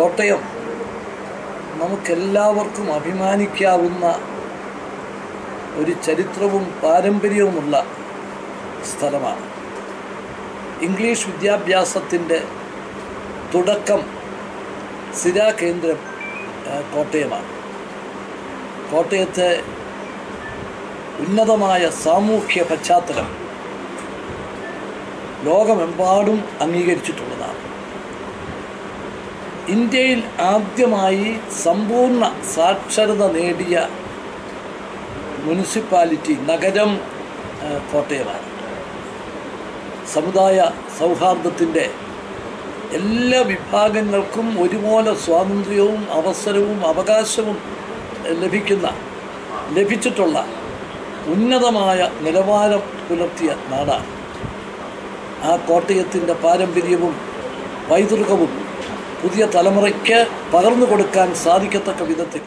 കോട്ടയം നമുക്കെല്ലാവർക്കും അഭിമാനിക്കാവുന്ന ഒരു ചരിത്രവും പാരമ്പര്യവുമുള്ള സ്ഥലമാണ്. ഇംഗ്ലീഷ് വിദ്യാഭ്യാസത്തിൻ്റെ തുടക്കം സിരാകേന്ദ്രം കോട്ടയമാണ്. കോട്ടയത്തെ ഉന്നതമായ സാമൂഹ്യ പശ്ചാത്തലം ലോകമെമ്പാടും അംഗീകരിച്ചിട്ടുള്ളതാണ്. ഇന്ത്യയിൽ ആദ്യമായി സമ്പൂർണ്ണ സാക്ഷരത നേടിയ മുനിസിപ്പാലിറ്റി നഗരം കോട്ടയമാണ്. സമുദായ സൗഹാർദ്ദത്തിൻ്റെ എല്ലാ വിഭാഗങ്ങൾക്കും ഒരുപോലെ സ്വാതന്ത്ര്യവും അവസരവും അവകാശവും ലഭിച്ചിട്ടുള്ള ഉന്നതമായ നിലവാരം പുലർത്തിയ നാടാണ്. ആ കോട്ടയത്തിൻ്റെ പാരമ്പര്യവും പൈതൃകവും പുതിയ തലമുറയ്ക്ക് പകർന്നു കൊടുക്കാൻ സാധിക്കത്തക്ക വിധത്തിൽ